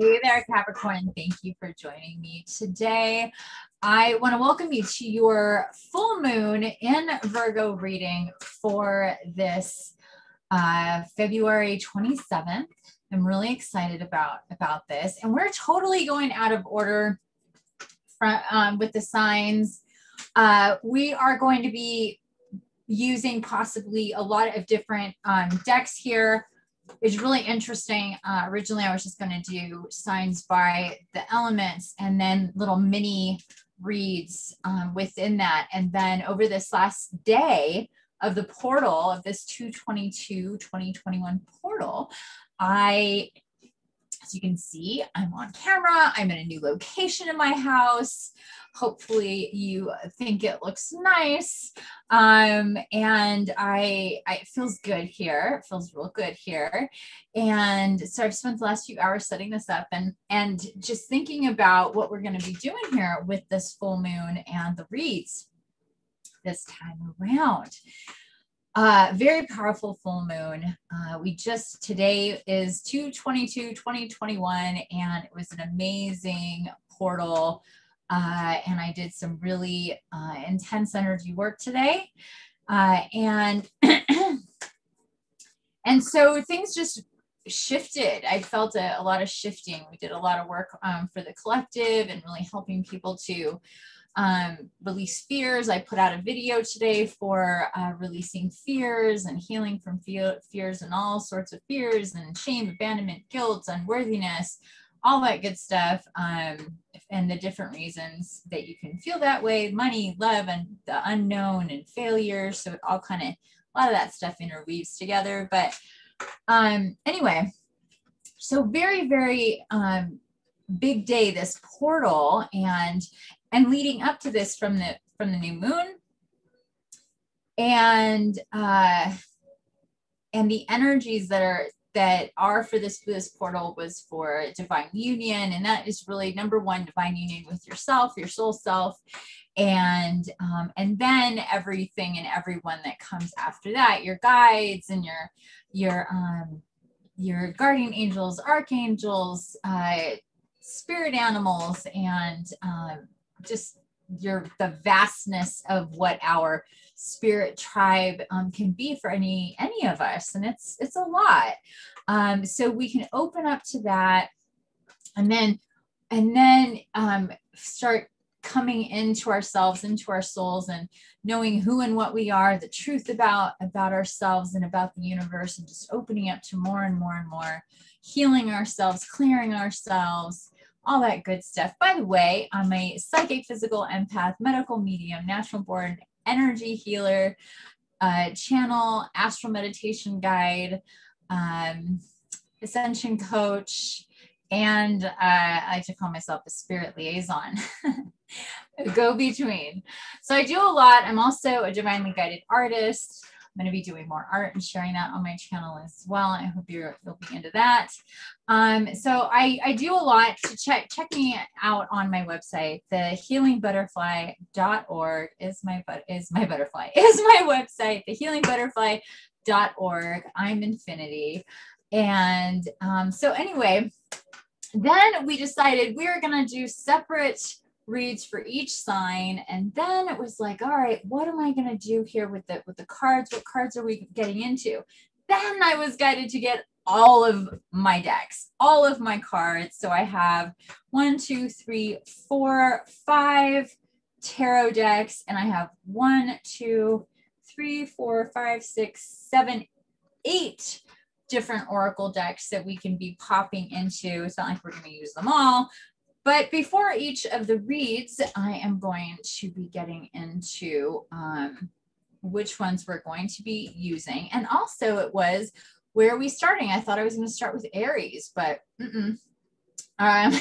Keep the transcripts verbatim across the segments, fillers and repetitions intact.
Hey there, Capricorn. Thank you for joining me today. I want to welcome you to your full moon in Virgo reading for this uh, February twenty-seventh. I'm really excited about, about this. And we're totally going out of order from, um, with the signs. Uh, we are going to be using possibly a lot of different um, decks here. It's really interesting. Uh, originally, I was just going to do signs by the elements and then little mini reads um, within that. And then over this last day of the portal, of this two twenty-two twenty twenty-one portal, I, as you can see, I'm on camera. I'm in a new location in my house. Hopefully you think it looks nice. Um, and I, I, it feels good here. It feels real good here. And so I've spent the last few hours setting this up and, and just thinking about what we're going to be doing here with this full moon and the reads this time around. Uh, very powerful full moon. Uh, we just, today is two twenty-two twenty twenty-one, and it was an amazing portal. Uh, and I did some really uh, intense energy work today. Uh, and, and so things just shifted. I felt a, a lot of shifting. We did a lot of work um, for the collective and really helping people to um, release fears. I put out a video today for uh, releasing fears and healing from fe- fears and all sorts of fears and shame, abandonment, guilt, unworthiness, all that good stuff, um, and the different reasons that you can feel that way, money, love, and the unknown and failure. So it all kind of, a lot of that stuff interweaves together. But um, anyway, so very, very um, big day, this portal, and and leading up to this from the, from the new moon. And, uh, and the energies that are, that are for this, this portal was for divine union. And that is really number one, divine union with yourself, your soul self. And, um, and then everything and everyone that comes after that, your guides and your, your, um, your guardian angels, archangels, uh, spirit animals, and, um, just your, the vastness of what our spirit tribe um, can be for any, any of us. And it's, it's a lot. Um, so we can open up to that and then, and then um, start coming into ourselves, into our souls, and knowing who and what we are, the truth about, about ourselves and about the universe, and just opening up to more and more and more, healing ourselves, clearing ourselves, all that good stuff. By the way, I'm a psychic, physical empath, medical medium, natural born energy healer, uh, channel, astral meditation guide, um, ascension coach, and uh, I like to call myself a spirit liaison, go between. So I do a lot. I'm also a divinely guided artist. I'm going to be doing more art and sharing that on my channel as well. I hope you're, you'll be into that. Um, so I, I do a lot. To check, check me out on my website. the healing butterfly dot org is my, is my butterfly, is my website, the healing butterfly dot org. I'm Infiniti. And um, so anyway, then we decided we were going to do separate reads for each sign. And then it was like, all right, what am I going to do here with the, with the cards? What cards are we getting into? Then I was guided to get all of my decks, all of my cards. So I have one, two, three, four, five tarot decks. And I have one, two, three, four, five, six, seven, eight different oracle decks that we can be popping into. It's not like we're going to use them all. But before each of the reads, I am going to be getting into um, which ones we're going to be using. And also it was, where are we starting? I thought I was going to start with Aries, but mm-mm. Um,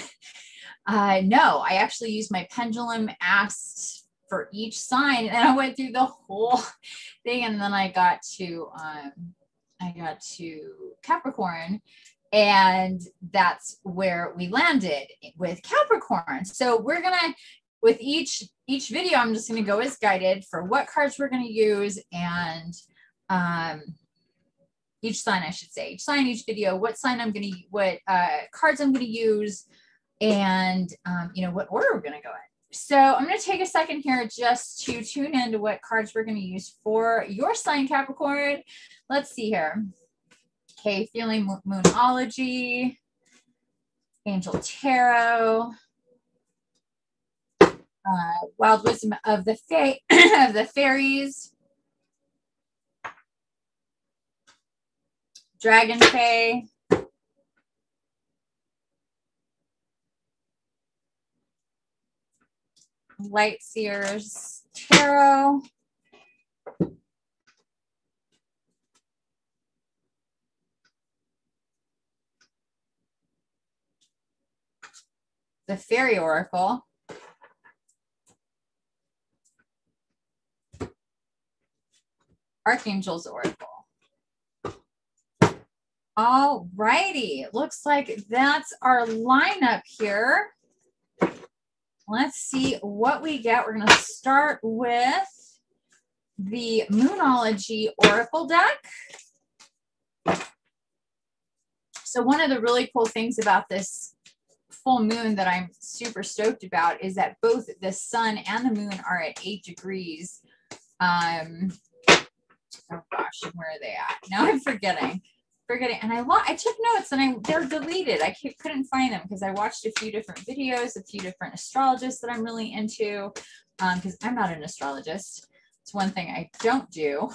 uh, no, I actually used my pendulum, asked for each sign, and I went through the whole thing. And then I got to, um, I got to Capricorn. And that's where we landed with Capricorn. So we're going to, with each, each video, I'm just going to go as guided for what cards we're going to use, and um, each sign, I should say, each sign, each video, what sign I'm going to, what uh, cards I'm going to use, and, um, you know, what order we're going to go in. So I'm going to take a second here just to tune into what cards we're going to use for your sign, Capricorn. Let's see here. Okay, feeling Moonology, Angel Tarot, uh, Wild Wisdom of the Fae, of the Fairies, Dragon Fay, Light Seers Tarot, the Fairy Oracle, Archangel's Oracle. All righty, looks like that's our lineup here. Let's see what we get. We're going to start with the Moonology Oracle deck. So one of the really cool things about this full moon that I'm super stoked about is that both the sun and the moon are at eight degrees. Um, oh gosh, where are they at? Now I'm forgetting. Forgetting, and I I took notes and I they're deleted. I couldn't find them because I watched a few different videos, a few different astrologists that I'm really into, because um, I'm not an astrologist. It's one thing I don't do,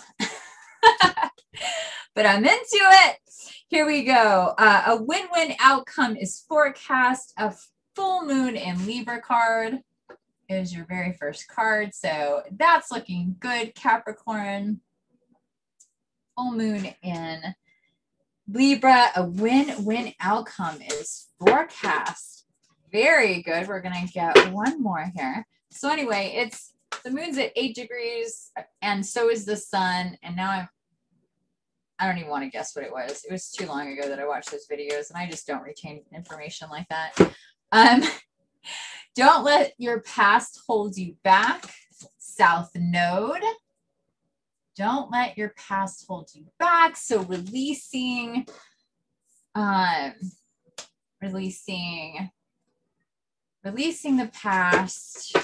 but I'm into it. Here we go. Uh, a win-win outcome is forecast. A full moon in Libra card is your very first card, so that's looking good, Capricorn. Full moon in Libra, a win-win outcome is forecast. Very good. We're going to get one more here. So anyway, it's the moon's at eight degrees and so is the sun. And now I'm, I don't even want to guess what it was. It was too long ago that I watched those videos and I just don't retain information like that. Um, don't let your past hold you back. South node. Don't let your past hold you back. So releasing, um, releasing, releasing the past.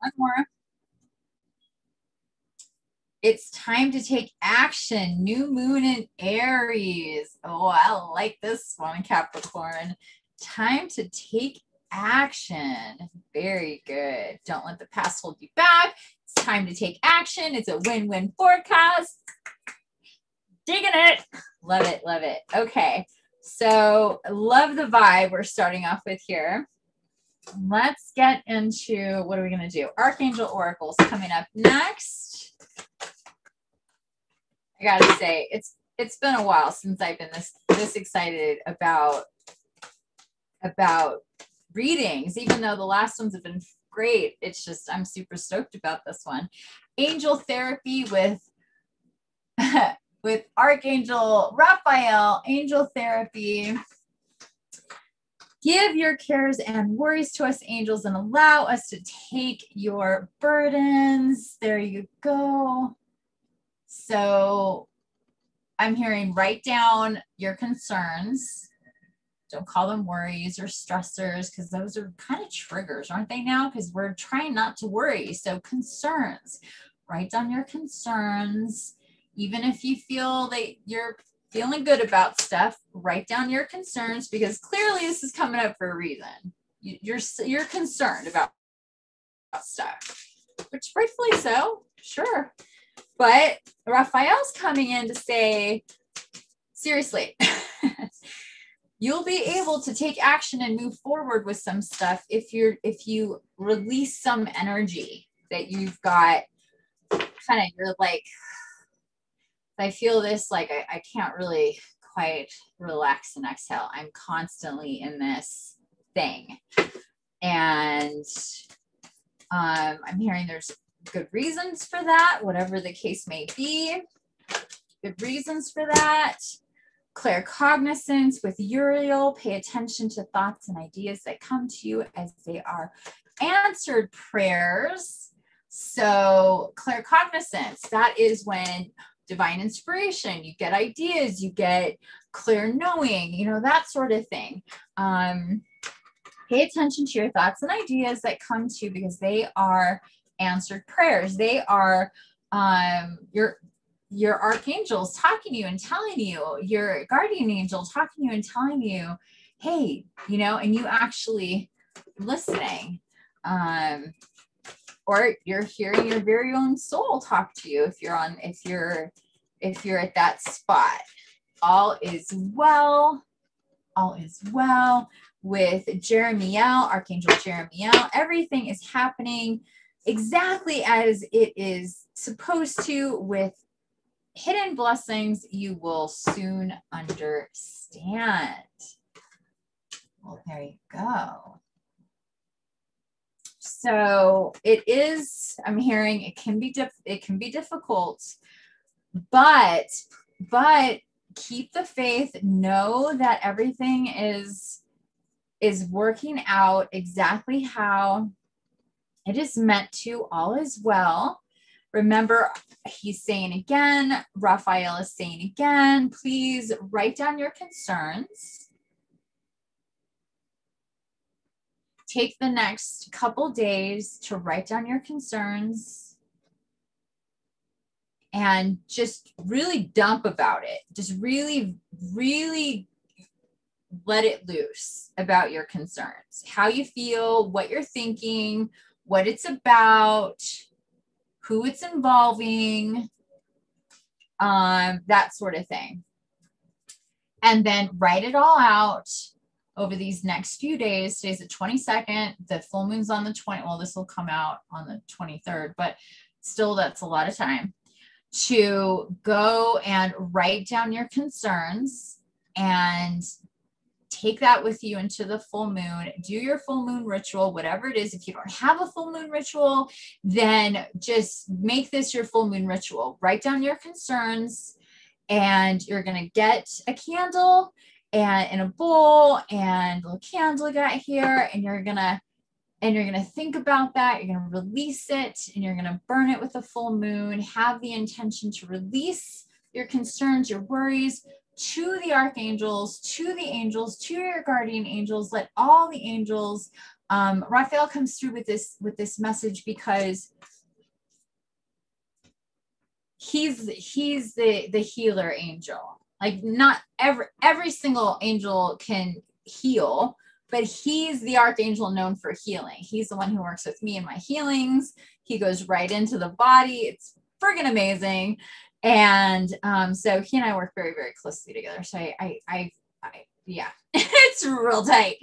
One more. It's time to take action. New moon in Aries. Oh, I like this one, Capricorn. Time to take action. Very good. Don't let the past hold you back. It's time to take action. It's a win-win forecast. Digging it. Love it. Love it. Okay. So love the vibe we're starting off with here. Let's get into, what are we going to do? Archangel Oracle's coming up next. I got to say, it's, it's been a while since I've been this, this excited about, about readings, even though the last ones have been great. It's just, I'm super stoked about this one. Angel Therapy with, with Archangel Raphael, Angel Therapy. Give your cares and worries to us, angels, and allow us to take your burdens. There you go. So I'm hearing, write down your concerns. Don't call them worries or stressors because those are kind of triggers, aren't they now? Because we're trying not to worry. So concerns, write down your concerns. Even if you feel that you're feeling good about stuff, write down your concerns because clearly this is coming up for a reason. You're, you're concerned about, about stuff, which rightfully so, sure. But Raphael's coming in to say, seriously, you'll be able to take action and move forward with some stuff if you're, if you release some energy that you've got kind of, you're like, I feel this, like I, I can't really quite relax and exhale. I'm constantly in this thing. And um, I'm hearing there's good reasons for that, whatever the case may be, good reasons for that. Claircognizance with Uriel, pay attention to thoughts and ideas that come to you as they are answered prayers. So claircognizance, that is when divine inspiration, you get ideas, you get clear knowing, you know, that sort of thing. Um, pay attention to your thoughts and ideas that come to you, because they are answered prayers. They are um, your, your archangels talking to you and telling you, your guardian angel talking to you and telling you, hey, you know, and you actually listening. Um, or you're hearing your very own soul talk to you. If you're on, if you're, if you're at that spot, all is well, all is well with Jeremiel, Archangel Jeremiel. Everything is happening exactly as it is supposed to. With hidden blessings, you will soon understand. Well, there you go. So it is, I'm hearing it can be, diff, it can be difficult, but, but keep the faith, know that everything is, is working out exactly how it is meant to. All is well. Remember, he's saying again, Raphael is saying again, please write down your concerns. Take the next couple days to write down your concerns and just really dump about it. Just really, really let it loose about your concerns, how you feel, what you're thinking, what it's about, who it's involving, um, that sort of thing. And then write it all out. Over these next few days, today's the twenty-second, the full moon's on the twentieth, well, this will come out on the twenty-third, but still that's a lot of time to go and write down your concerns and take that with you into the full moon. Do your full moon ritual, whatever it is. If you don't have a full moon ritual, then just make this your full moon ritual. Write down your concerns, and you're gonna get a candle and in a bowl, and a little candle I got here, and you're gonna, and you're gonna think about that. You're gonna release it, and you're gonna burn it with the full moon. Have the intention to release your concerns, your worries to the archangels, to the angels, to your guardian angels. Let all the angels. Um, Raphael comes through with this with this message because he's he's the the healer angel. Like not every, every single angel can heal, but he's the archangel known for healing. He's the one who works with me in my healings. He goes right into the body. It's friggin' amazing. And um, so he and I work very, very closely together. So I, I, I, I yeah, it's real tight.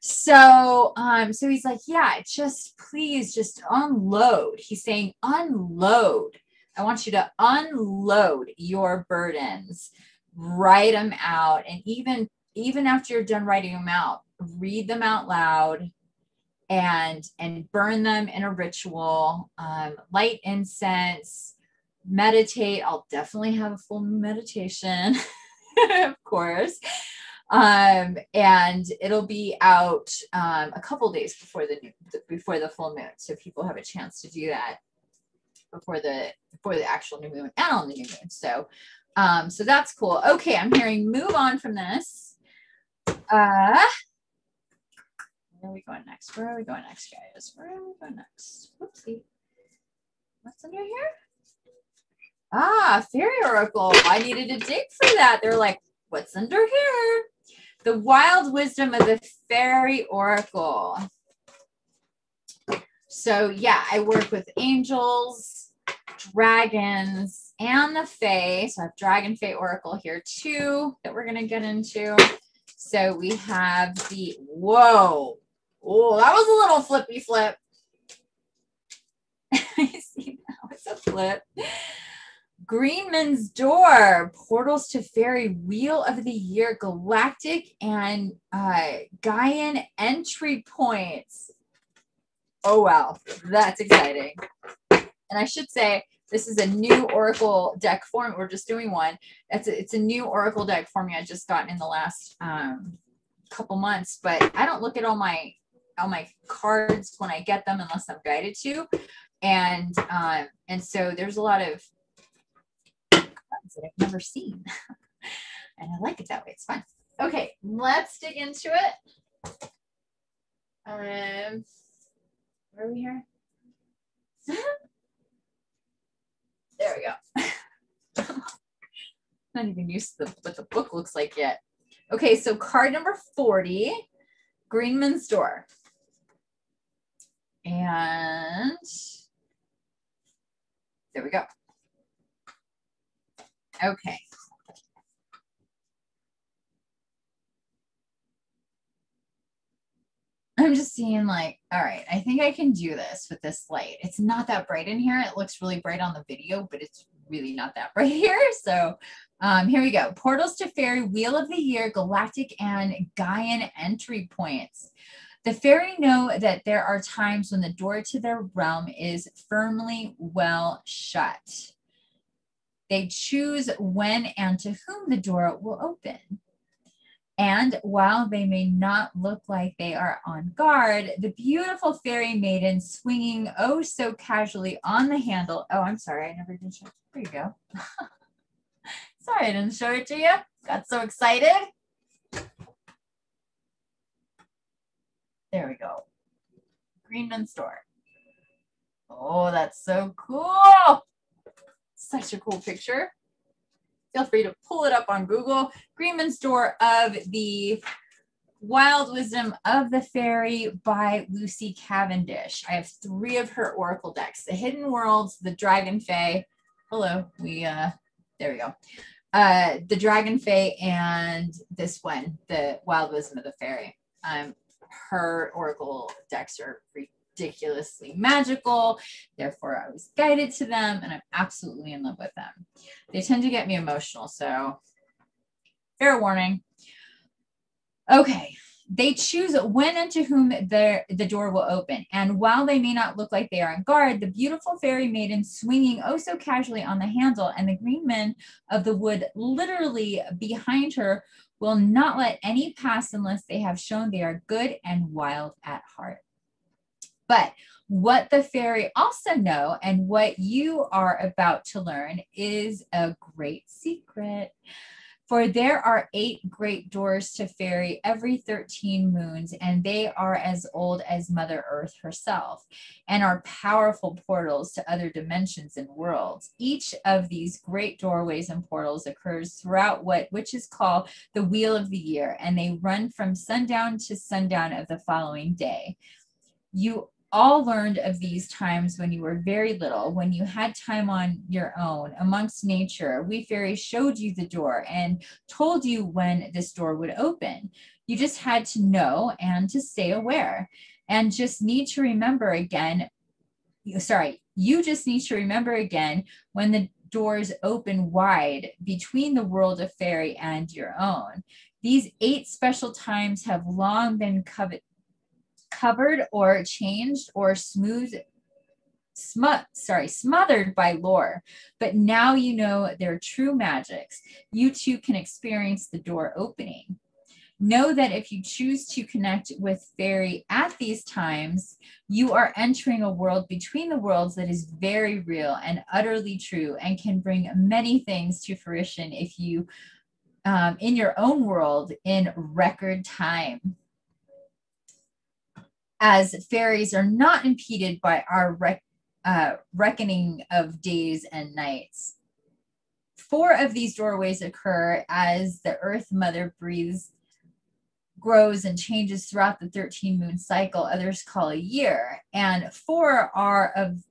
So, um, so he's like, yeah, just please just unload. He's saying, unload. I want you to unload your burdens. Write them out, and even even after you're done writing them out, read them out loud, and and burn them in a ritual. Um, light incense, meditate. I'll definitely have a full meditation, of course, um, and it'll be out um, a couple days before the before the full moon, so people have a chance to do that before the before the actual new moon and on the new moon. So. Um, so that's cool. Okay. I'm hearing move on from this. Uh, where are we going next? Where are we going next, guys? Where are we going next? Whoopsie. What's under here? Ah, Fairy Oracle. I needed to dig for that. They're like, what's under here? The Wild Wisdom of the Fairy Oracle. So yeah, I work with angels, dragons, and the Fae. So I have Dragon Fay Oracle here too that we're going to get into. So we have the, whoa, oh, that was a little flippy flip. I see now, it's a flip. Greenman's Door, Portals to Fairy, Wheel of the Year, Galactic and uh, Gaian Entry Points. Oh, wow, that's exciting. And I should say, this is a new Oracle deck form. We're just doing one. That's a, it's a new Oracle deck for me. I just got in the last um, couple months, but I don't look at all my all my cards when I get them unless I'm guided to, and um, and so there's a lot of ones that I've never seen. And I like it that way. It's fun. Okay, let's dig into it. Um, where are we here? There we go. Not even used to the, what the book looks like yet. Okay, so card number forty, Greenman's Door. And there we go. Okay. I'm just seeing like, all right, I think I can do this with this light. It's not that bright in here. It looks really bright on the video, but it's really not that bright here. So um, here we go. Portals to Fairy, Wheel of the Year, Galactic and Gaian entry points. The Fairy know that there are times when the door to their realm is firmly well shut. They choose when and to whom the door will open. And while they may not look like they are on guard, the beautiful fairy maiden swinging oh so casually on the handle. Oh, I'm sorry, I never did show it. There you go. Sorry, I didn't show it to you. Got so excited. There we go. Greenman's Door. Oh, that's so cool. Such a cool picture. Feel free to pull it up on Google. Greenman's Door of the Wild Wisdom of the Fae by Lucy Cavendish. I have three of her Oracle decks, the Hidden Worlds, the Dragon Fay. Hello, we, uh, there we go. Uh, the Dragon Fay and this one, the Wild Wisdom of the Fae. Um, her Oracle decks are ridiculously magical, therefore I was guided to them and I'm absolutely in love with them. They tend to get me emotional, so fair warning. Okay, they choose when and to whom the, the door will open, and while they may not look like they are on guard, the beautiful fairy maiden swinging oh so casually on the handle, and the green men of the wood literally behind her will not let any pass unless they have shown they are good and wild at heart. But what the fairy also know and what you are about to learn is a great secret. For there are eight great doors to fairy every thirteen moons, and they are as old as Mother Earth herself and are powerful portals to other dimensions and worlds. Each of these great doorways and portals occurs throughout what witches call the Wheel of the Year, and they run from sundown to sundown of the following day. You all learned of these times when you were very little, when you had time on your own amongst nature. We fairies showed you the door and told you when this door would open. You just had to know and to stay aware, and just need to remember again. Sorry, you just need to remember again when the doors open wide between the world of fairy and your own. These eight special times have long been coveted. covered or changed or smooth, smut, sorry, smothered by lore, but now you know their true magics. You too can experience the door opening. Know that if you choose to connect with fairy at these times, you are entering a world between the worlds that is very real and utterly true, and can bring many things to fruition if you, um, in your own world in record time. As fairies are not impeded by our rec uh, reckoning of days and nights. Four of these doorways occur as the Earth Mother breathes, grows, and changes throughout the thirteen moon cycle, others call a year, and four are of,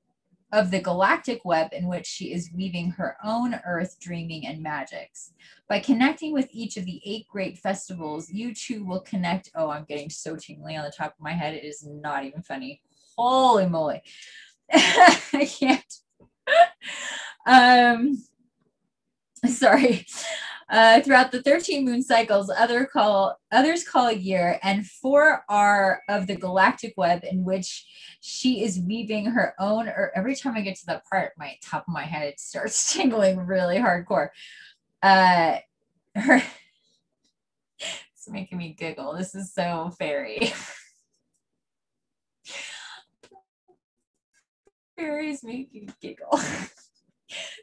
of the galactic web in which she is weaving her own Earth dreaming and magics. By connecting with each of the eight great festivals, you too will connect. Oh, I'm getting so tingly on the top of my head. It is not even funny. Holy moly. I can't. um, sorry. Uh, throughout the thirteen moon cycles, other call, others call a year, and four are of the galactic web in which she is weaving her own, or every time I get to that part, my top of my head it starts tingling really hardcore. Uh, her, it's making me giggle. This is so fairy. Fairies make you giggle.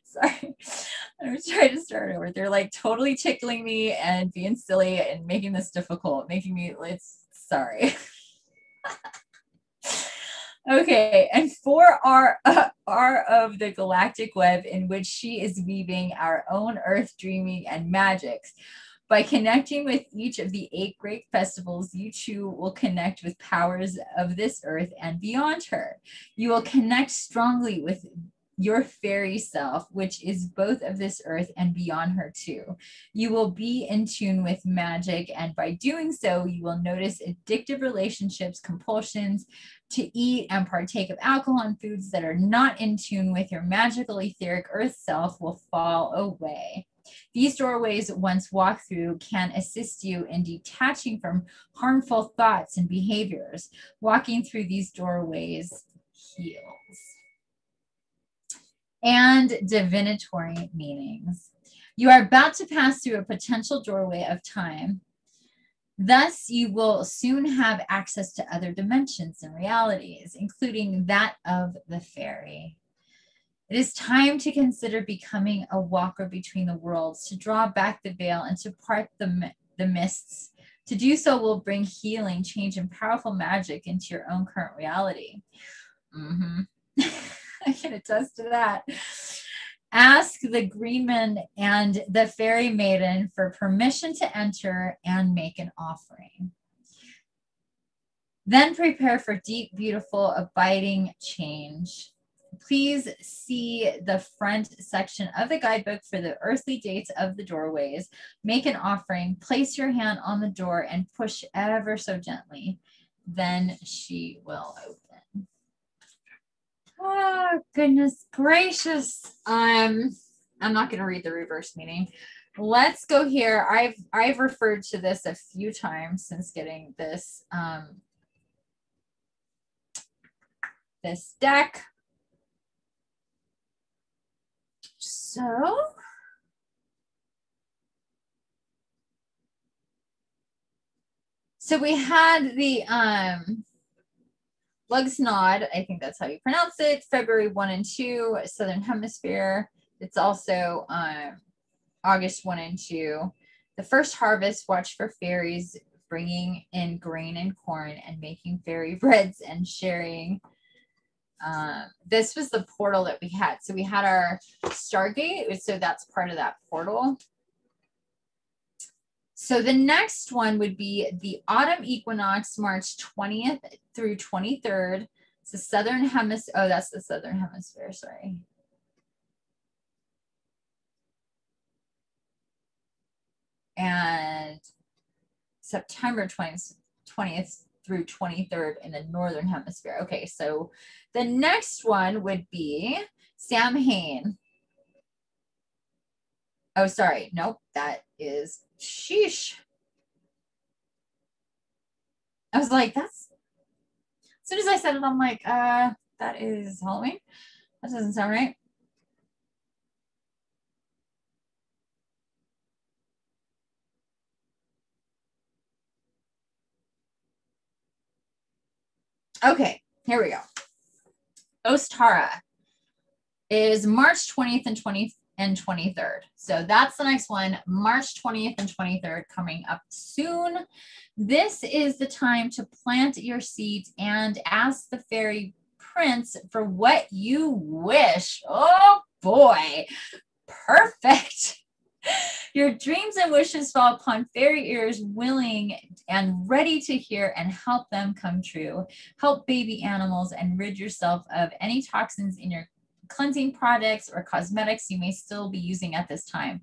Sorry. I'm trying to start over. They're like totally tickling me and being silly and making this difficult, making me, it's sorry. Okay, and four are, uh, are of the galactic web in which she is weaving our own earth dreaming and magics. By connecting with each of the eight great festivals, you too will connect with powers of this earth and beyond her. You will connect strongly with your fairy self, which is both of this earth and beyond her too. You will be in tune with magic, and by doing so, you will notice addictive relationships, compulsions to eat and partake of alcohol and foods that are not in tune with your magical etheric earth self will fall away. These doorways, once walked through, can assist you in detaching from harmful thoughts and behaviors. Walking through these doorways heals. And divinatory meanings. You are about to pass through a potential doorway of time. Thus, you will soon have access to other dimensions and realities, including that of the fairy. It is time to consider becoming a walker between the worlds, to draw back the veil and to part the, the mists. To do so will bring healing, change, and powerful magic into your own current reality. Mm-hmm. I can attest to that. Ask the Greenman and the Fairy Maiden for permission to enter and make an offering. Then prepare for deep, beautiful, abiding change. Please see the front section of the guidebook for the earthly dates of the doorways. Make an offering, place your hand on the door, and push ever so gently. Then she will open. Oh, goodness gracious. Um, I'm not going to read the reverse meaning. Let's go here. I've, I've referred to this a few times since getting this, um, this deck. So so we had the um Lugsnod, I think that's how you pronounce it, February one and two, Southern Hemisphere. It's also um August one and two. The first harvest, watch for fairies bringing in grain and corn and making fairy breads and sharing. Um, this was the portal that we had. So we had our Stargate. So that's part of that portal. So the next one would be the autumn equinox, March twentieth through twenty-third. It's the Southern Hemisphere. Oh, that's the Southern Hemisphere. Sorry. And September twentieth through twenty-third in the Northern Hemisphere. Okay, so the next one would be Samhain. Oh, sorry. Nope, that is sheesh. I was like, that's, as soon as I said it, I'm like, uh, that is Halloween. That doesn't sound right. Okay, here we go. Ostara is March twentieth and twenty-third. So that's the next one, March twentieth and twenty-third, coming up soon. This is the time to plant your seeds and ask the fairy prince for what you wish. Oh boy, perfect. Your dreams and wishes fall upon fairy ears, willing and ready to hear, and help them come true. Help baby animals and rid yourself of any toxins in your cleansing products or cosmetics you may still be using at this time.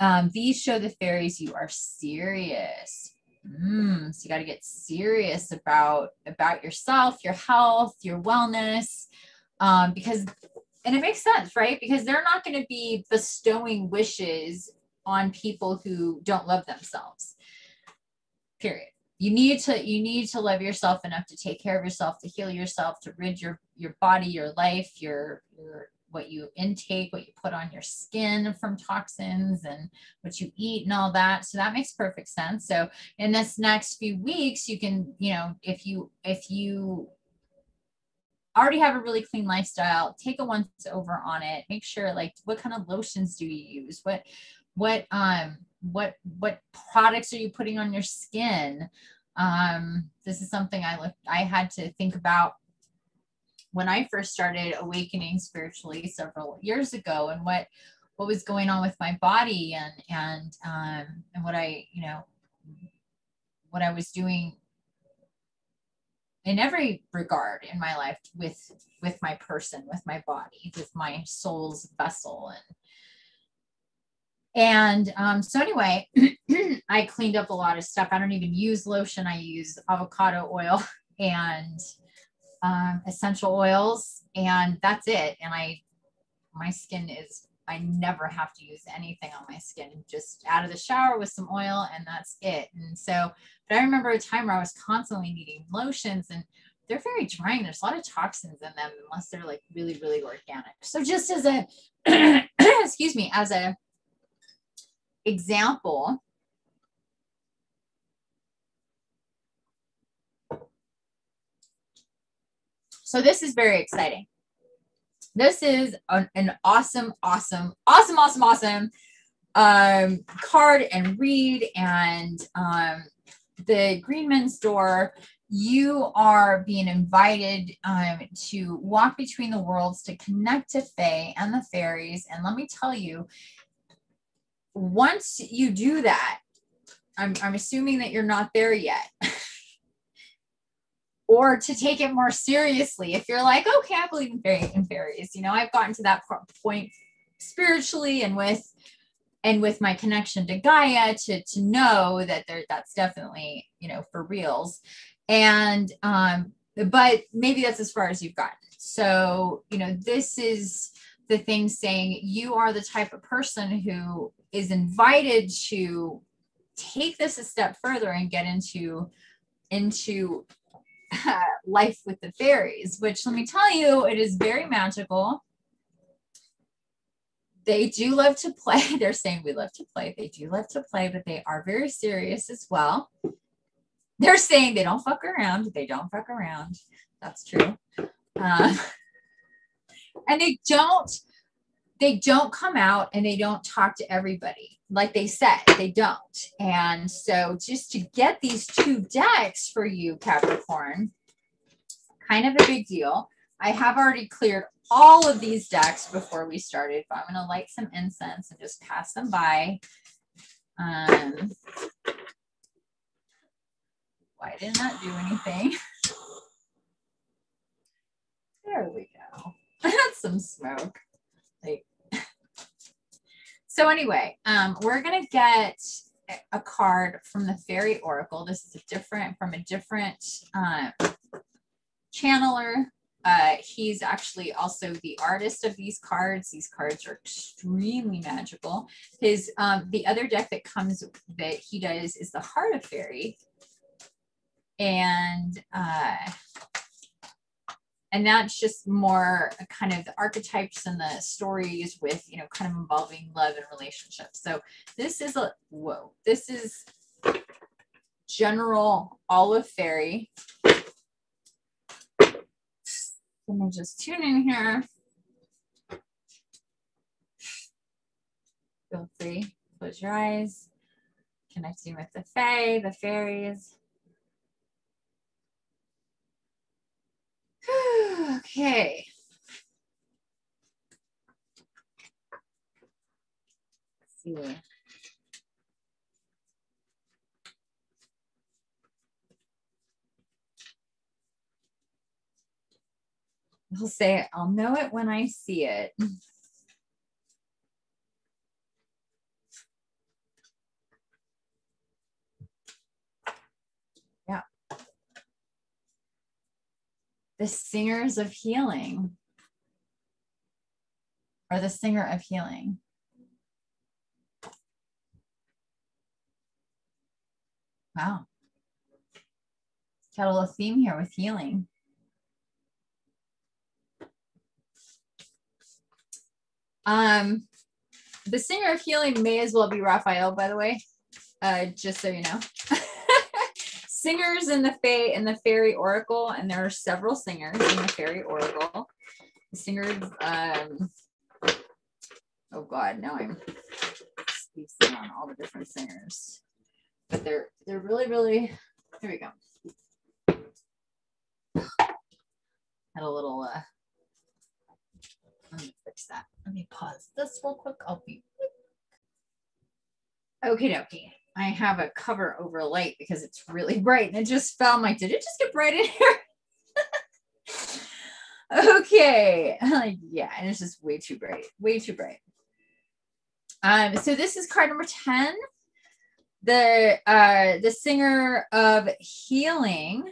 Um, these show the fairies you are serious. Mm, so you got to get serious about, about yourself, your health, your wellness, um, because, and it makes sense, right? Because they're not going to be bestowing wishes on people who don't love themselves, period. You need to, you need to love yourself enough to take care of yourself, to heal yourself, to rid your, your body, your life, your, your, what you intake, what you put on your skin from toxins and what you eat and all that. So that makes perfect sense. So in this next few weeks, you can, you know, if you, if you already have a really clean lifestyle, take a once over on it. Make sure, like, what kind of lotions do you use? What, what, um, what, what products are you putting on your skin? Um, this is something I looked, I had to think about when I first started awakening spiritually several years ago, and what, what was going on with my body, and, and, um, and what I, you know, what I was doing in every regard in my life with, with my person, with my body, with my soul's vessel. And, and, um, so anyway, I cleaned up a lot of stuff. I don't even use lotion. I use avocado oil and, um, essential oils, and that's it. And I, my skin is, I never have to use anything on my skin, just out of the shower with some oil, and that's it. And so, but I remember a time where I was constantly needing lotions, and they're very drying. There's a lot of toxins in them unless they're like really, really organic. So just as a, excuse me, as a example, so this is very exciting. This is an, an awesome, awesome, awesome, awesome, awesome um, card and read. And um, the Greenman's Door, you are being invited um, to walk between the worlds, to connect to Fae and the fairies. And let me tell you, once you do that, I'm, I'm assuming that you're not there yet. Or to take it more seriously. If you're like, okay, I believe in, fairy, in fairies, you know, I've gotten to that point spiritually and with, and with my connection to Gaia to, to know that there, that's definitely, you know, for reals. And, um, but maybe that's as far as you've gotten. So, you know, this is the thing saying you are the type of person who is invited to take this a step further and get into, into, Uh, life with the fairies, which, let me tell you, it is very magical. They do love to play. They're saying we love to play. They do love to play, but they are very serious as well. They're saying they don't fuck around. They don't fuck around. That's true. Uh, and they don't, they don't come out and they don't talk to everybody. Like they said, they don't. And so just to get these two decks for you, Capricorn, kind of a big deal. I have already cleared all of these decks before we started, but I'm going to light some incense and just pass them by. Um, why didn't that do anything? There we go. That's some smoke. Like, so anyway, um, we're going to get a card from the Fairy Oracle. This is a different, from a different um, channeler. Uh, he's actually also the artist of these cards. These cards are extremely magical. His, um, the other deck that comes, that he does, is the Heart of Fairy. And, uh, and that's just more kind of the archetypes and the stories with, you know, kind of involving love and relationships. So this is a, whoa, this is general, all of fairy. Let me just tune in here. Feel free, close your eyes. Connecting with the Fae, the fairies. Okay. Let's see. He'll say, I'll know it when I see it. The singers of healing, or the singer of healing. Wow. Got a little theme here with healing. Um, the singer of healing may as well be Raphael, by the way, uh, just so you know. singers in the Fae and the Fairy Oracle, and there are several singers in the Fairy Oracle. The singers, um, oh God, now I'm spacing on all the different singers, but they're they're really really. Here we go. Had a little. Uh, let me fix that. Let me pause this real quick. I'll be. Okie dokie. I have a cover over light because it's really bright and it just fell. I'm like, did it just get bright in here? Okay. Like, yeah. And it's just way too bright, way too bright. Um, so this is card number ten, the, uh, the singer of healing.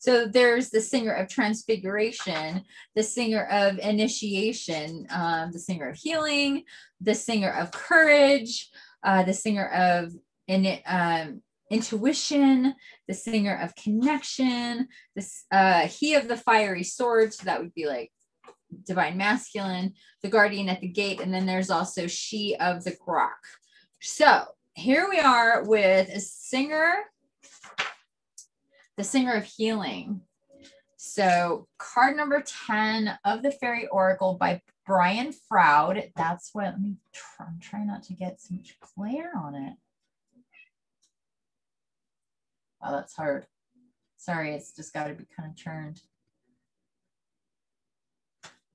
So there's the singer of transfiguration, the singer of initiation, um, the singer of healing, the singer of courage, uh, the singer of in, um, intuition, the singer of connection, this, uh, he of the fiery sword. So that would be like divine masculine, the guardian at the gate. And then there's also she of the grok. So here we are with a singer, the singer of healing. So card number ten of the Fairy Oracle by Brian Froud. That's what, let me try, I'm trying not to get so much glare on it. Wow, that's hard. Sorry, it's just got to be kind of turned.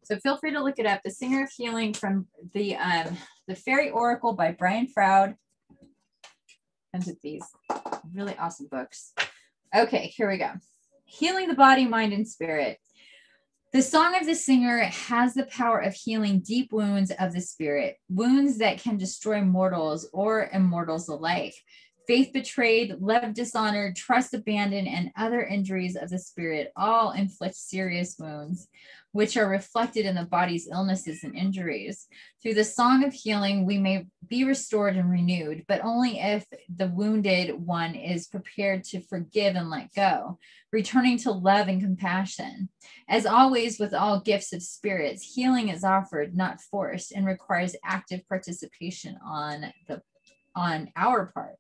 So feel free to look it up. The Singer of Healing from the um, the Fairy Oracle by Brian Froud. Comes with these really awesome books. Okay, here we go. Healing the body, mind, and spirit. The song of the singer has the power of healing deep wounds of the spirit, wounds that can destroy mortals or immortals alike. Faith betrayed, love dishonored, trust abandoned, and other injuries of the spirit all inflict serious wounds, which are reflected in the body's illnesses and injuries. Through the song of healing, we may be restored and renewed, but only if the wounded one is prepared to forgive and let go, returning to love and compassion. As always, with all gifts of spirits, healing is offered, not forced, and requires active participation on the on our part.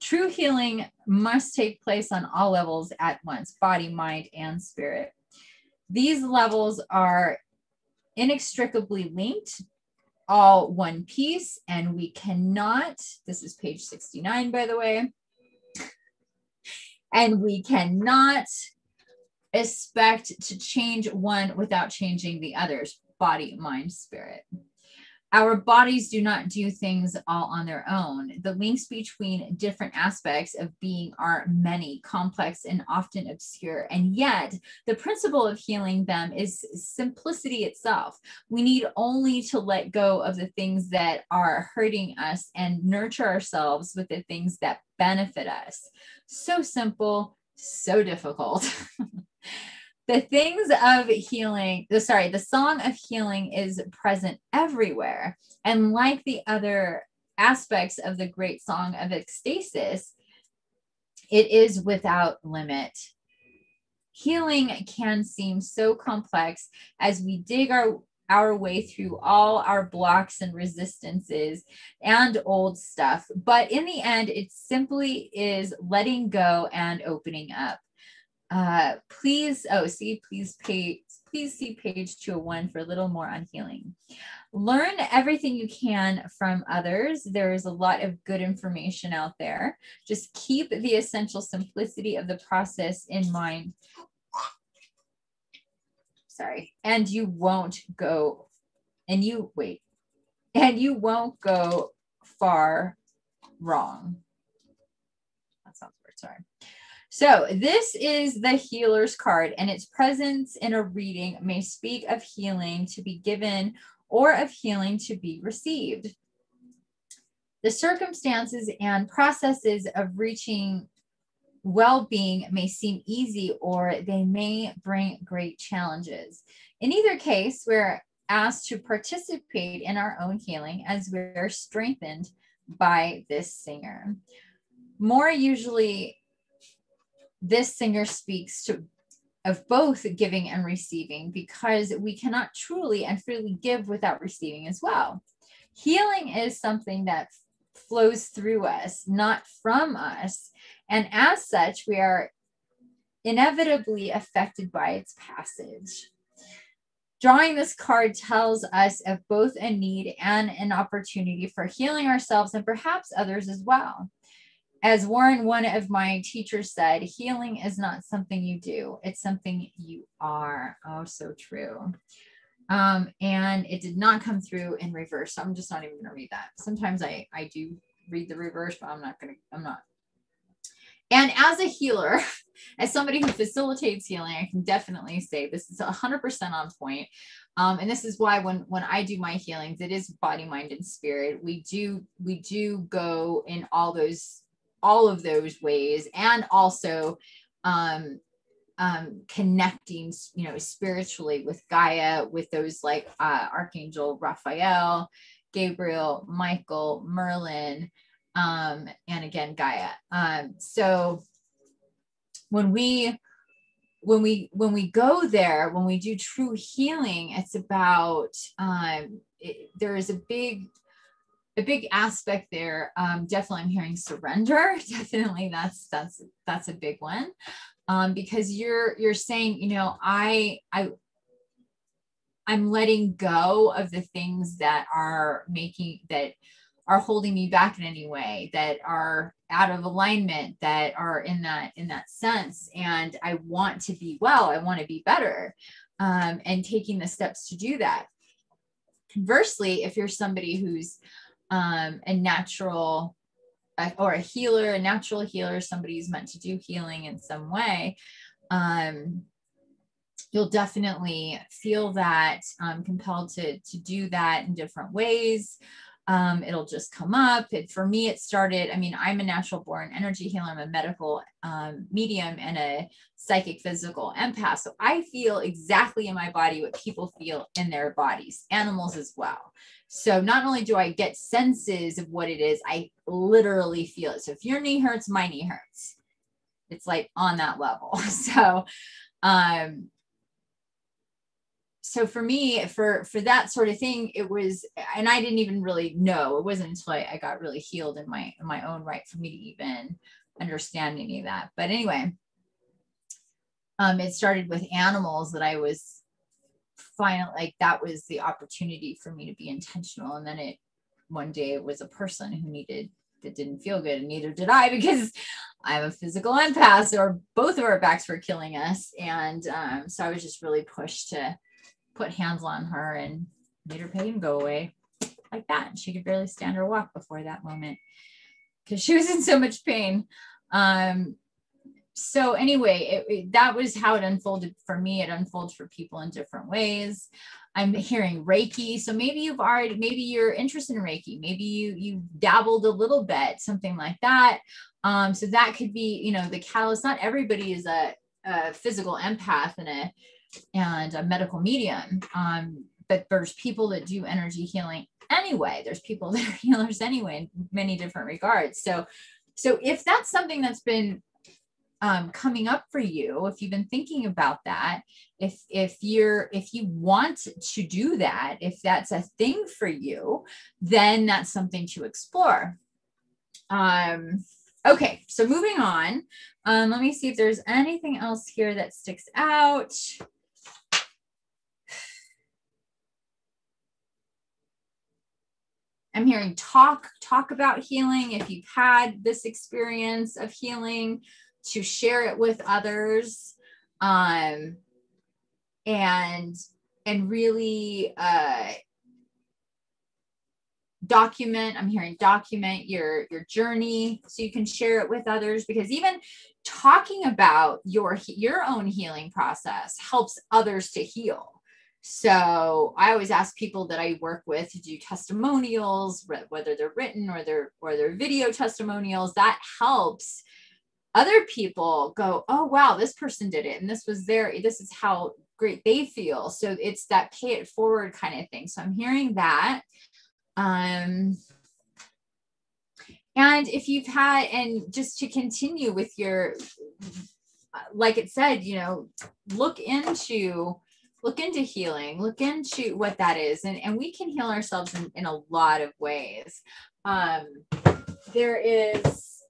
True healing must take place on all levels at once, body, mind, and spirit. These levels are inextricably linked, all one piece, and we cannot, this is page sixty-nine, by the way, and we cannot expect to change one without changing the others, body, mind, spirit. Our bodies do not do things all on their own. The links between different aspects of being are many, complex, and often obscure. And yet the principle of healing them is simplicity itself. We need only to let go of the things that are hurting us and nurture ourselves with the things that benefit us. So simple, so difficult. The things of healing, the, sorry, the song of healing is present everywhere. And like the other aspects of the great song of ecstasis, it is without limit. Healing can seem so complex as we dig our, our way through all our blocks and resistances and old stuff. But in the end, it simply is letting go and opening up. Uh, please, oh, see, please page, please see page two oh one for a little more on healing. Learn everything you can from others. There is a lot of good information out there. Just keep the essential simplicity of the process in mind. Sorry. And you won't go, and you, wait, and you won't go far wrong. That sounds weird, sorry. So this is the healer's card, and its presence in a reading may speak of healing to be given or of healing to be received. The circumstances and processes of reaching well-being may seem easy, or they may bring great challenges. In either case, we're asked to participate in our own healing as we're strengthened by this singer. More usually, this singer speaks to of both giving and receiving, because we cannot truly and freely give without receiving as well. Healing is something that flows through us, not from us. And as such, we are inevitably affected by its passage. Drawing this card tells us of both a need and an opportunity for healing ourselves and perhaps others as well. As Warren, one of my teachers, said, healing is not something you do. It's something you are. Oh, so true. Um, and it did not come through in reverse. So I'm just not even going to read that. Sometimes I, I do read the reverse, but I'm not going to, I'm not. And as a healer, as somebody who facilitates healing, I can definitely say this is one hundred percent on point. Um, and this is why when, when I do my healings, it is body, mind, and spirit. We do, we do go in all those, all of those ways. And also, um, um, connecting, you know, spiritually with Gaia, with those like, uh, Archangel Raphael, Gabriel, Michael, Merlin, Um, and again, Gaia. Um, so when we, when we, when we go there, when we do true healing, it's about, um, it, there is a big, a big aspect there. Um, definitely I'm hearing surrender. Definitely. That's, that's, that's a big one. Um, because you're, you're saying, you know, I, I, I'm letting go of the things that are making that, are holding me back in any way, that are out of alignment, that are in that, in that sense. And I want to be well, I want to be better. Um, and taking the steps to do that. Conversely, if you're somebody who's, um, a natural uh, or a healer, a natural healer, somebody who's meant to do healing in some way, um, you'll definitely feel that, um, compelled to, to do that in different ways. Um, it'll just come up. It, for me, it started, I mean, I'm a natural born energy healer. I'm a medical um, medium and a psychic physical empath. So I feel exactly in my body what people feel in their bodies, animals as well. So not only do I get senses of what it is, I literally feel it. So if your knee hurts, my knee hurts. It's like on that level. So, um, so for me, for, for that sort of thing, it was, and I didn't even really know, it wasn't until I, I got really healed in my, in my own right for me to even understand any of that. But anyway, um, it started with animals that I was finally, like that was the opportunity for me to be intentional. And then it, one day it was a person who needed, that didn't feel good. And neither did I, because I'm a physical empath, so our, both of our backs were killing us. And um, so I was just really pushed to put hands on her and made her pain go away like that. And she could barely stand or walk before that moment because she was in so much pain. Um, so anyway, it, it, that was how it unfolded for me. It unfolds for people in different ways. I'm hearing Reiki. So maybe you've already, maybe you're interested in Reiki. Maybe you, you dabbled a little bit, something like that. Um, so that could be, you know, the catalyst. Not everybody is a, a physical empath and a, and a medical medium. Um, but there's people that do energy healing anyway. There's people that are healers anyway, in many different regards. So, so if that's something that's been, um, coming up for you, if you've been thinking about that, if, if you're, if you want to do that, if that's a thing for you, then that's something to explore. Um, okay. So moving on, um, let me see if there's anything else here that sticks out. I'm hearing talk, talk about healing. If you've had this experience of healing, to share it with others, um, and, and really, uh, document, I'm hearing document your, your journey so you can share it with others, because even talking about your, your own healing process helps others to heal. So I always ask people that I work with to do testimonials, whether they're written or they're, or they're video testimonials. That helps other people go, oh, wow, this person did it. And this was their, this is how great they feel. So it's that pay it forward kind of thing. So I'm hearing that. Um, and if you've had, and just to continue with your, like it said, you know, look into Look into healing, look into what that is. And, and we can heal ourselves in, in a lot of ways. Um, there is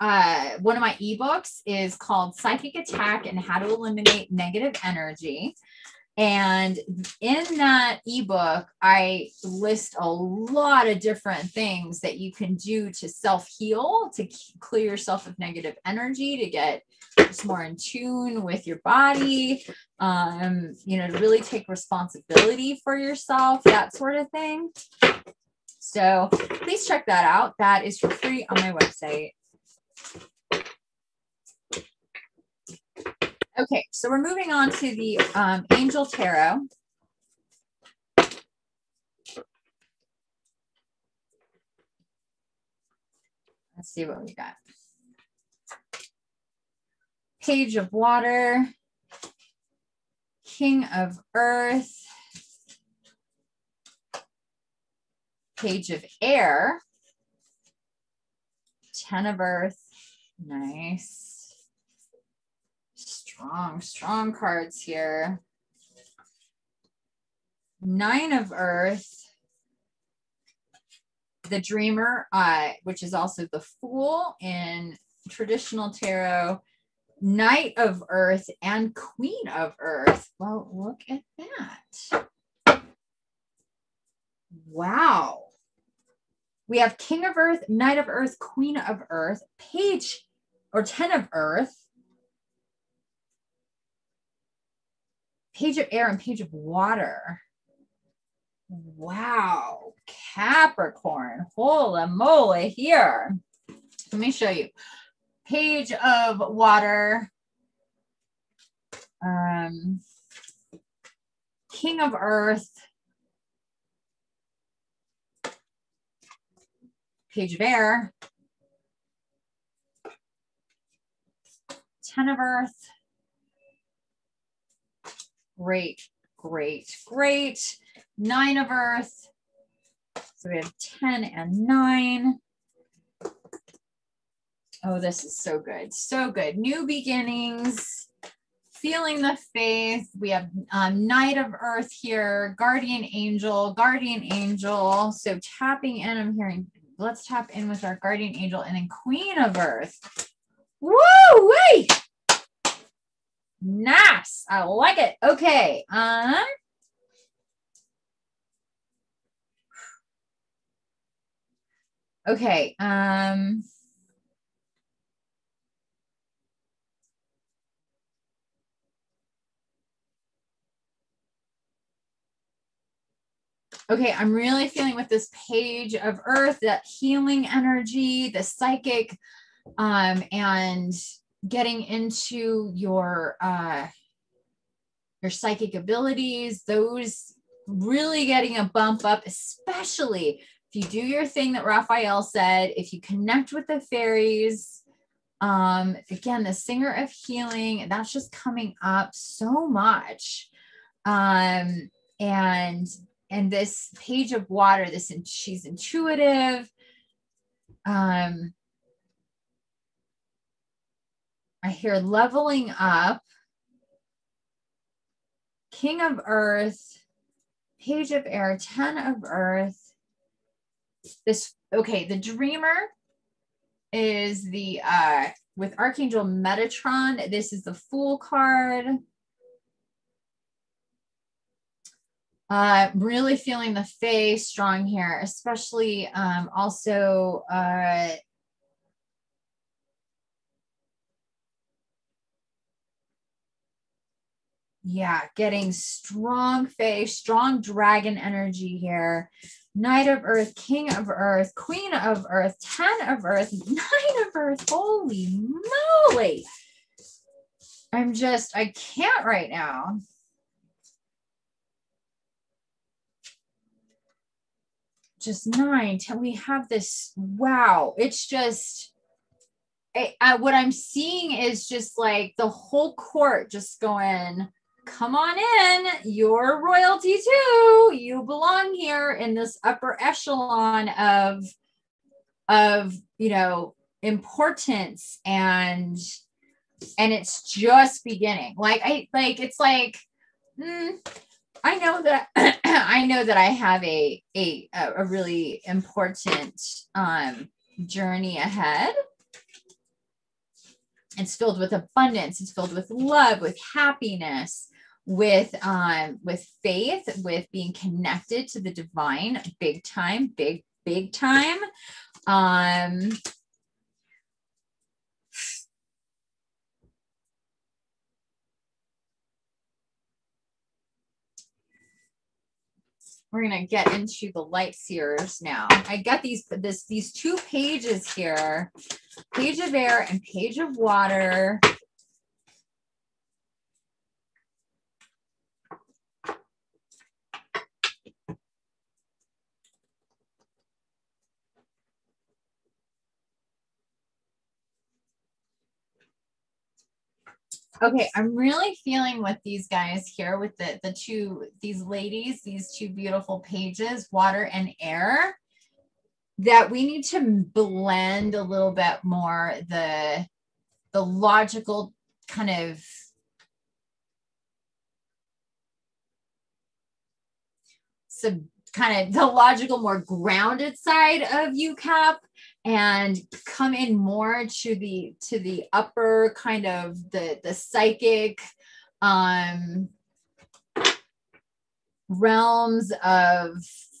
uh, one of my ebooks is called Psychic Attack and How to Eliminate Negative Energy. And in that ebook, I list a lot of different things that you can do to self-heal, to clear yourself of negative energy, to get just more in tune with your body, um, you know, to really take responsibility for yourself, that sort of thing. So please check that out. That is for free on my website. Okay, so we're moving on to the um, Angel Tarot. Let's see what we got. Page of Water, King of Earth, Page of Air, Ten of Earth, nice. Strong, strong cards here. Nine of Earth, the Dreamer, uh, which is also the Fool in traditional tarot, Knight of Earth, and Queen of Earth. Well, look at that. Wow. We have King of Earth, Knight of Earth, Queen of Earth, Page or Ten of Earth, Page of Air, and Page of Water. Wow, Capricorn, holy moly here. Let me show you. Page of Water, um, King of Earth, Page of Air, Ten of Earth. Great, great, great. Nine of Earth. So we have ten and nine. Oh, this is so good. So good. New beginnings, feeling the faith. We have um, Knight of Earth here, Guardian Angel, Guardian Angel. So tapping in, I'm hearing, let's tap in with our Guardian Angel, and then Queen of Earth. Woo-wee! Nice. I like it. Okay. Um, okay. Um, okay. I'm really feeling with this Page of Earth, that healing energy, the psychic, um, and getting into your uh, your psychic abilities, those really getting a bump up, especially if you do your thing that Raphael said, if you connect with the fairies, um, again, the Singer of Healing, that's just coming up so much. Um, and, and this Page of Water, this, and she's intuitive. Um, I hear leveling up, King of Earth, Page of Air, Ten of Earth. This, okay, the Dreamer is the, uh, with Archangel Metatron, this is the Fool card. Uh, really feeling the Fae strong here, especially um, also, uh, yeah, getting strong Fae, strong dragon energy here. Knight of Earth, King of Earth, Queen of Earth, Ten of Earth, Nine of Earth. Holy moly. I'm just, I can't right now. Just nine, ten. We have this, wow. It's just, I, I, what I'm seeing is just like the whole court just going, come on in, you're royalty too. You belong here in this upper echelon of, of, you know, importance, and, and it's just beginning. Like I, like, it's like, mm, I know that I know that I have a a a really important um, journey ahead. It's filled with abundance. It's filled with love, with happiness, with um, with faith, with being connected to the divine, big time, big big time. Um, We're going to get into the light seers now. I got these, this, these two pages here, page of air and page of water. Okay, I'm really feeling with these guys here, with the, the two, these ladies, these two beautiful pages, water and air, that we need to blend a little bit more the, the logical kind of, sub, kind of the logical, more grounded side of you, Cap, and come in more to the to the upper kind of the the psychic um, realms of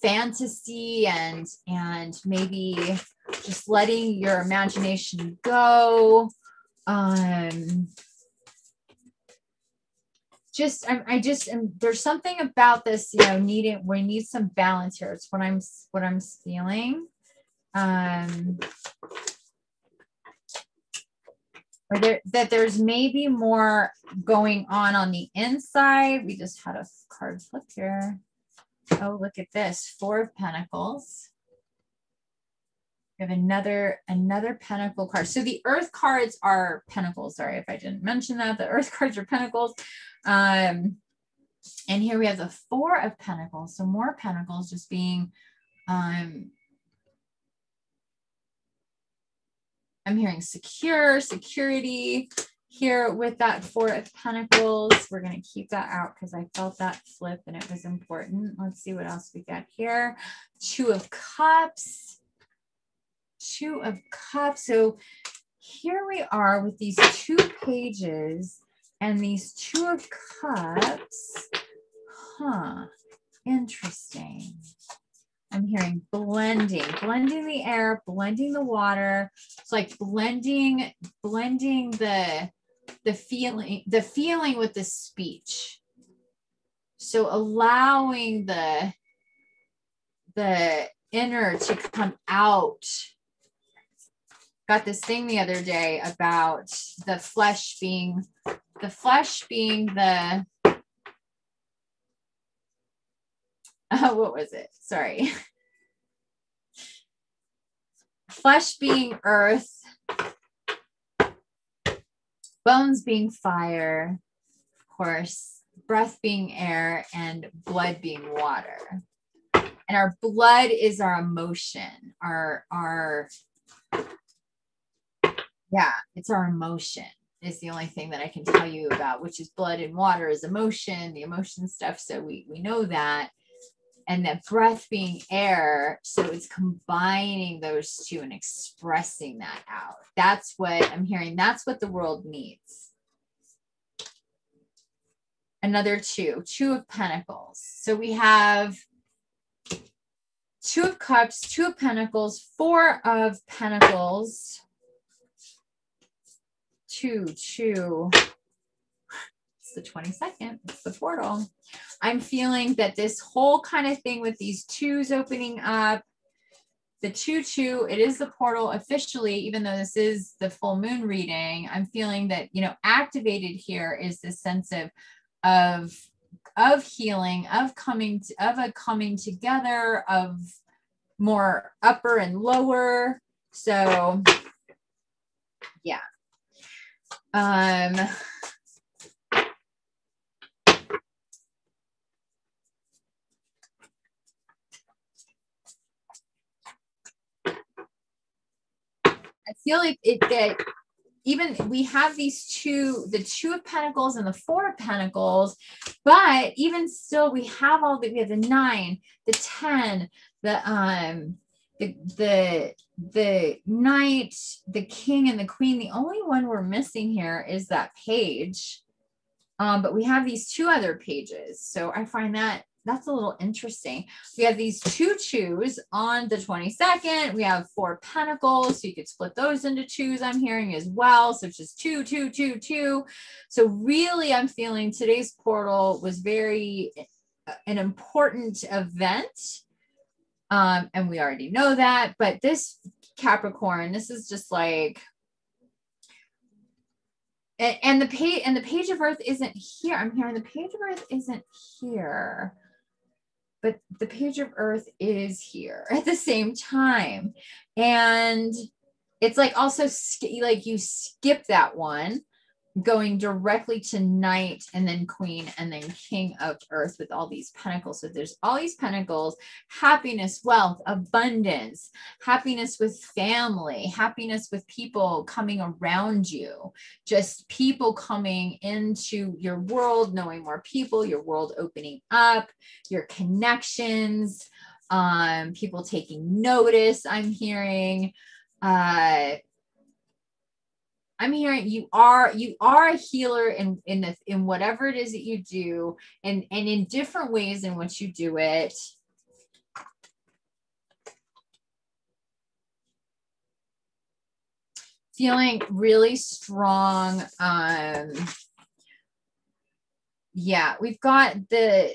fantasy and and maybe just letting your imagination go. Um, just I, I just am, there's something about this, you know, needing we need some balance here. It's what I'm what I'm feeling. Um, or there, that there's maybe more going on on the inside. We just had a card flip here. Oh, look at this, Four of Pentacles. We have another, another Pentacle card. So the Earth cards are Pentacles. Sorry if I didn't mention that. The Earth cards are Pentacles. Um, and here we have the Four of Pentacles. So more Pentacles just being, um, I'm hearing secure, security here with that Four of Pentacles. We're going to keep that out because I felt that flip and it was important. Let's see what else we got here. Two of Cups. Two of Cups. So here we are with these two pages and these Two of Cups. Huh. Interesting. I'm hearing blending, blending the air, blending the water. It's like blending, blending the, the feeling, the feeling with the speech. So allowing the, the inner to come out. Got this thing the other day about the flesh being, the flesh being the, Uh, what was it? Sorry. Flesh being earth, bones being fire, of course, breath being air, and blood being water. And our blood is our emotion, our, our, yeah, it's our emotion. Is the only thing that I can tell you about, which is blood and water is emotion, the emotion stuff. So we, we know that. And that breath being air. So it's combining those two and expressing that out. That's what I'm hearing. That's what the world needs. Another two, two of Pentacles. So we have Two of Cups, Two of Pentacles, Four of Pentacles. Two, two. The twenty-second, it's the portal. I'm feeling that this whole kind of thing with these twos opening up, the two, two, it is the portal officially, even though this is the full moon reading. I'm feeling that, you know, activated here is this sense of, of, of healing, of coming, to, of a coming together, of more upper and lower. So yeah. Um, I feel like it, that even we have these two, the Two of Pentacles and the Four of Pentacles, but even still we have all the, we have the nine, the ten, the, um, the, the, the Knight, the King and the Queen. The only one we're missing here is that page. Um, but we have these two other pages. So I find that that's a little interesting. We have these two twos on the twenty-second. We have Four Pentacles. So you could split those into twos, I'm hearing as well. So it's just two, two, two, two. So really I'm feeling today's portal was very uh, an important event. Um, and we already know that, but this Capricorn, this is just like, and, and the page and the page of Earth isn't here. I'm hearing the page of Earth isn't here, but the page of Earth is here at the same time. And it's like also like you skip that one, going directly to Knight and then Queen and then King of Earth with all these pentacles. So there's all these pentacles, happiness, wealth, abundance, happiness with family, happiness with people coming around you, just people coming into your world, knowing more people, your world opening up, your connections, um, people taking notice. I'm hearing, uh, I'm hearing you are, you are a healer in, in, the, in whatever it is that you do and, and in different ways in which you do it. Feeling really strong. Um, yeah, we've got the,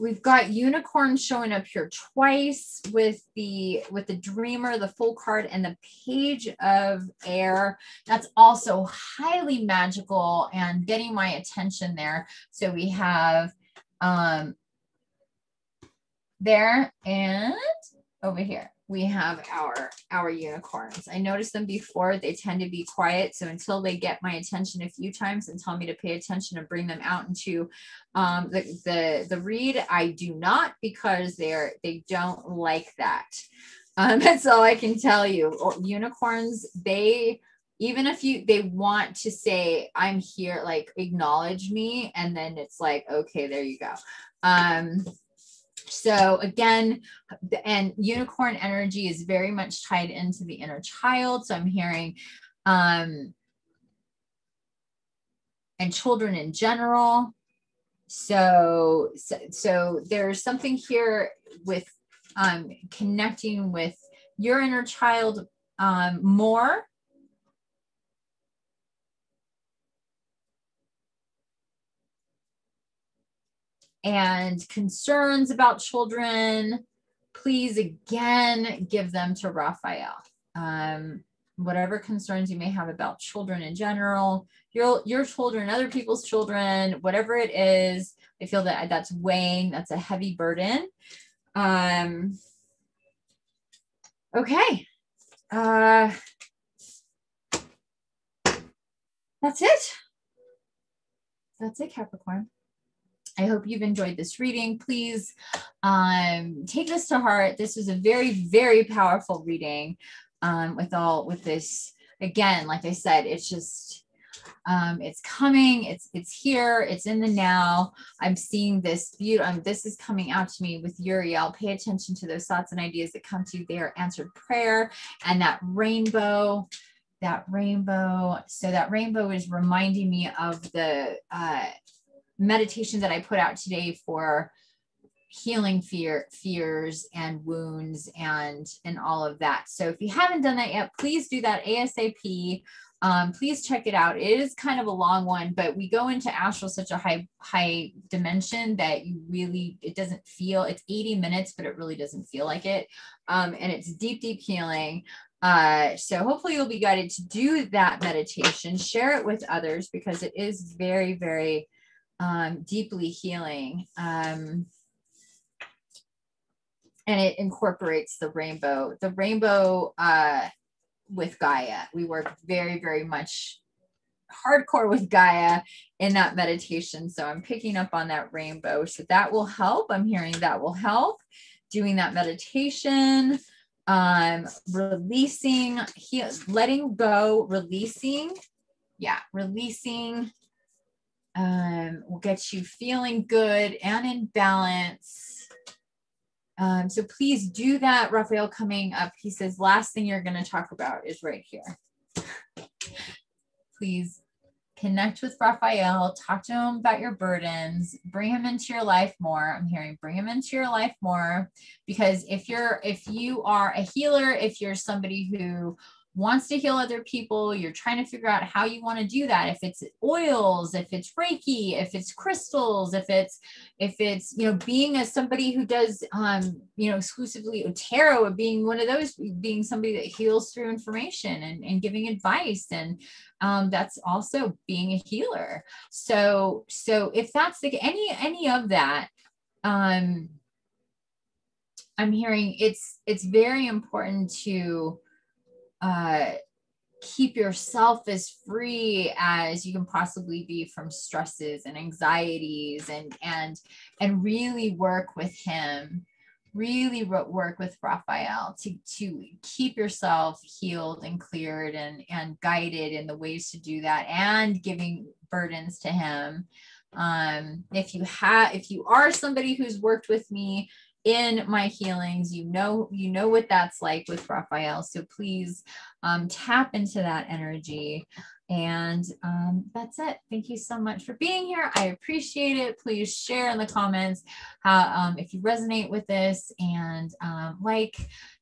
we've got unicorn showing up here twice with the, with the dreamer, the full card and the page of air. That's also highly magical and getting my attention there. So we have um, there and over here, we have our, our unicorns. I noticed them before. They tend to be quiet. So until they get my attention a few times and tell me to pay attention and bring them out into um, the, the, the read, I do not, because they're, they don't like that. Um, that's all I can tell you. Unicorns, they, even if you, they want to say, I'm here, like acknowledge me. And then it's like, okay, there you go. Um, So again, and unicorn energy is very much tied into the inner child. So I'm hearing, um, and children in general. So, so, so there's something here with, um, connecting with your inner child, um, more. And concerns about children, please again, give them to Raphael. Um, whatever concerns you may have about children in general, your, your children, other people's children, whatever it is, I feel that that's weighing, that's a heavy burden. Um, okay. Uh, that's it. That's it, Capricorn. I hope you've enjoyed this reading. Please um, take this to heart. This was a very, very powerful reading um, with all, with this, again, like I said, it's just, um, it's coming, it's, it's here, it's in the now. I'm seeing this beautiful, um, this is coming out to me with Uriel. Pay attention to those thoughts and ideas that come to you. They are answered prayer and that rainbow, that rainbow. So that rainbow is reminding me of the, uh, meditation that I put out today for healing fear, fears and wounds and, and all of that. So if you haven't done that yet, please do that ASAP. Um, please check it out. It is kind of a long one, but we go into astral such a high, high dimension that you really, it doesn't feel, it's eighty minutes, but it really doesn't feel like it. Um, and it's deep, deep healing. Uh, so hopefully you'll be guided to do that meditation, share it with others because it is very, very um, deeply healing. Um, and it incorporates the rainbow, the rainbow, uh, with Gaia. We work very, very much hardcore with Gaia in that meditation. So I'm picking up on that rainbow. So that will help. I'm hearing that will help doing that meditation, um, releasing, he letting go, releasing, yeah, releasing um, will get you feeling good and in balance. Um, so please do that. Raphael coming up, he says, last thing you're going to talk about is right here. Please connect with Raphael, talk to him about your burdens, bring him into your life more. I'm hearing bring him into your life more, because if you're, if you are a healer, if you're somebody who wants to heal other people, you're trying to figure out how you want to do that. If it's oils, if it's Reiki, if it's crystals, if it's, if it's, you know, being as somebody who does, um, you know, exclusively tarot, being one of those, being somebody that heals through information and, and giving advice. And, um, that's also being a healer. So, so if that's like any, any of that, um, I'm hearing it's, it's very important to, Uh, keep yourself as free as you can possibly be from stresses and anxieties, and, and, and really work with him, really work with Raphael to, to keep yourself healed and cleared and, and guided in the ways to do that, and giving burdens to him. Um, if you have, if you are somebody who's worked with me in my healings, you know, you know what that's like with Raphael. So please um, tap into that energy. And um, that's it. Thank you so much for being here. I appreciate it. Please share in the comments how, um, if you resonate with this, and um, like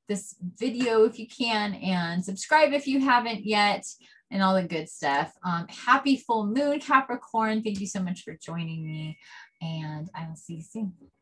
this video if you can, and subscribe if you haven't yet, and all the good stuff. Um, happy full moon, Capricorn. Thank you so much for joining me, and I will see you soon.